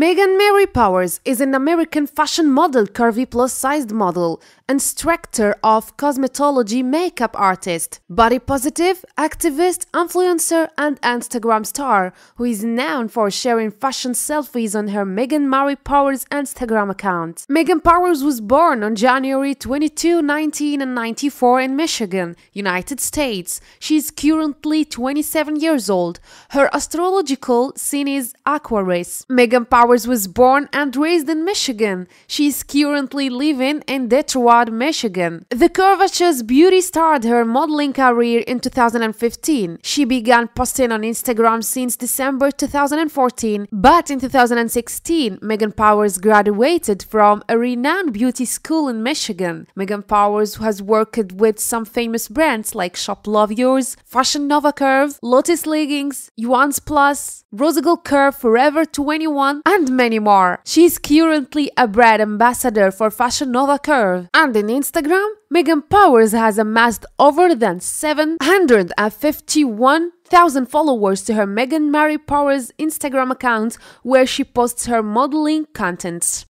Megan Mary Powers is an American fashion model, curvy plus-sized model, and instructor of cosmetology, makeup artist, body positive, activist, influencer, and Instagram star, who is known for sharing fashion selfies on her Megan Marie Powers Instagram account. Megan Powers was born on January 22, 1994 in Michigan, United States. She is currently 27 years old. Her astrological sign is Aquarius. Megan Powers was born and raised in Michigan. She is currently living in Detroit, Michigan. The curvaceous beauty started her modeling career in 2015. She began posting on Instagram since December 2014, but in 2016, Megan Powers graduated from a renowned beauty school in Michigan. Megan Powers has worked with some famous brands like Shop Love Yours, Fashion Nova Curve, Lotus Leggings, Yuan's Plus, Rosegold Curve, Forever 21, and many more. She is currently a brand ambassador for Fashion Nova Curve, and on Instagram, Megan Powers has amassed over than 751,000 followers to her Megan Mary Powers Instagram account, where she posts her modeling contents.